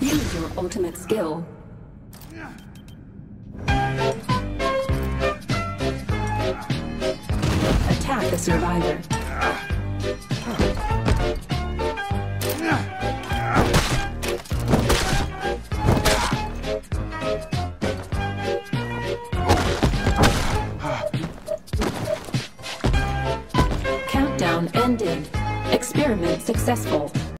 Use your ultimate skill. Attack the survivor. Countdown ended. Experiment successful.